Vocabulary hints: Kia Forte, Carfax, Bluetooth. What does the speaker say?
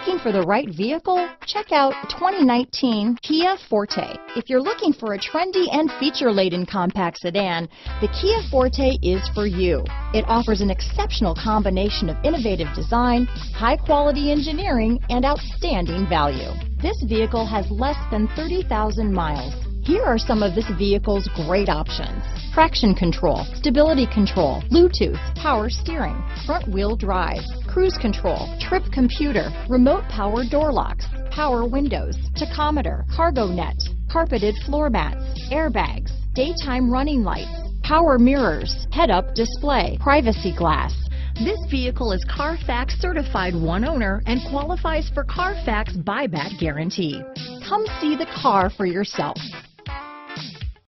Looking for the right vehicle? Check out 2019 Kia Forte. If you're looking for a trendy and feature-laden compact sedan, the Kia Forte is for you. It offers an exceptional combination of innovative design, high-quality engineering, and outstanding value. This vehicle has less than 30,000 miles. Here are some of this vehicle's great options: traction control, stability control, Bluetooth, power steering, front-wheel drive, cruise control, trip computer, remote power door locks, power windows, tachometer, cargo net, carpeted floor mats, airbags, daytime running lights, power mirrors, head-up display, privacy glass. This vehicle is Carfax certified one owner and qualifies for Carfax buyback guarantee. Come see the car for yourself.